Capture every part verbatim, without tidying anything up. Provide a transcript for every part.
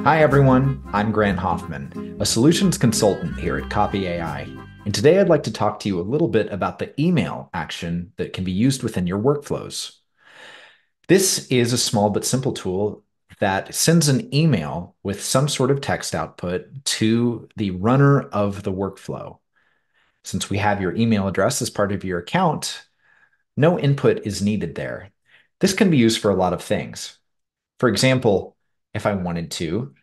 Hi everyone, I'm Grant Hoffman, a solutions consultant here at Copy dot A I. And today I'd like to talk to you a little bit about the email action that can be used within your workflows. This is a small but simple tool that sends an email with some sort of text output to the runner of the workflow. Since we have your email address as part of your account, no input is needed there. This can be used for a lot of things. For example, if I wanted to,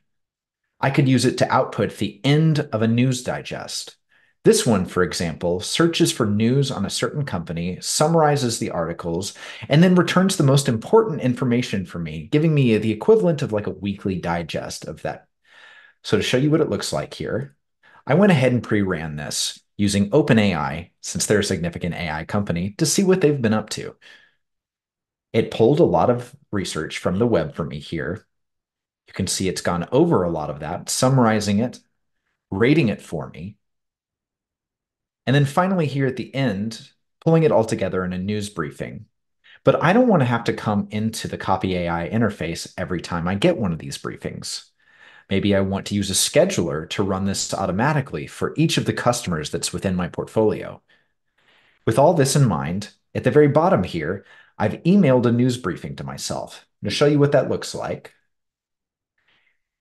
I could use it to output the end of a news digest. This one, for example, searches for news on a certain company, summarizes the articles, and then returns the most important information for me, giving me the equivalent of like a weekly digest of that. So to show you what it looks like here, I went ahead and pre-ran this using OpenAI, since they're a significant A I company, to see what they've been up to. It pulled a lot of research from the web for me here. You can see it's gone over a lot of that, summarizing it, rating it for me, and then finally here at the end, pulling it all together in a news briefing. But I don't want to have to come into the Copy dot A I interface every time I get one of these briefings. Maybe I want to use a scheduler to run this automatically for each of the customers that's within my portfolio. With all this in mind, at the very bottom here, I've emailed a news briefing to myself. To show you what that looks like,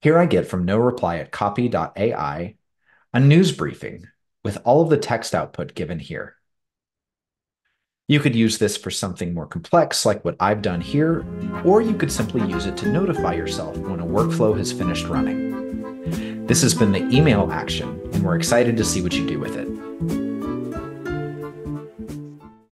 here I get from no reply at Copy dot A I a news briefing with all of the text output given here. You could use this for something more complex like what I've done here, or you could simply use it to notify yourself when a workflow has finished running. This has been the email action, and we're excited to see what you do with it.